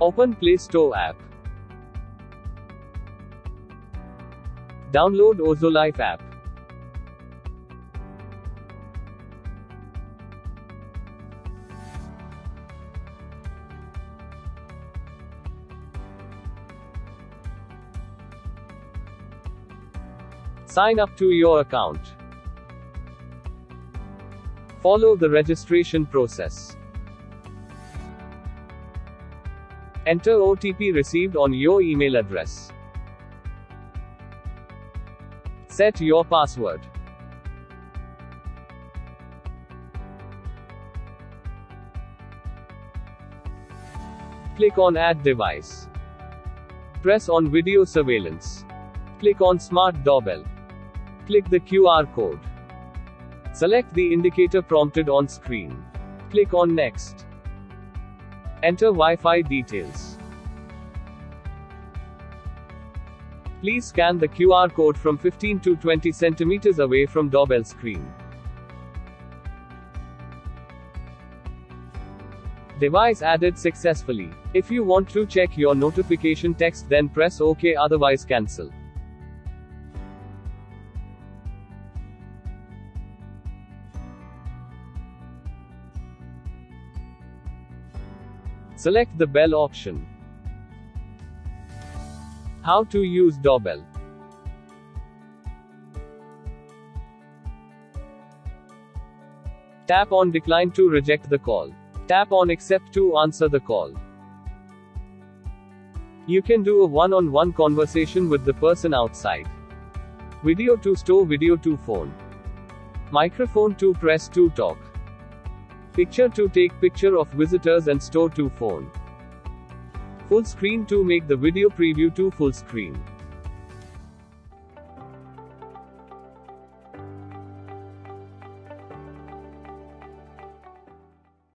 Open Play Store app. Download OzoLife app. Sign up to your account. Follow the registration process. Enter OTP received on your email address. Set your password. Click on Add Device. Press on Video Surveillance. Click on Smart Doorbell. Click the QR code. Select the indicator prompted on screen. Click on Next. Enter Wi-Fi details. Please scan the QR code from 15 to 20 centimeters away from doorbell screen. Device added successfully. If you want to check your notification text, then press OK, otherwise cancel. Select the bell option. How to use doorbell. Tap on Decline to reject the call. Tap on Accept to answer the call. You can do a one-on-one conversation with the person outside. Video to store video to phone. Microphone to press to talk. Picture to take picture of visitors and store to phone. Full screen to make the video preview to full screen.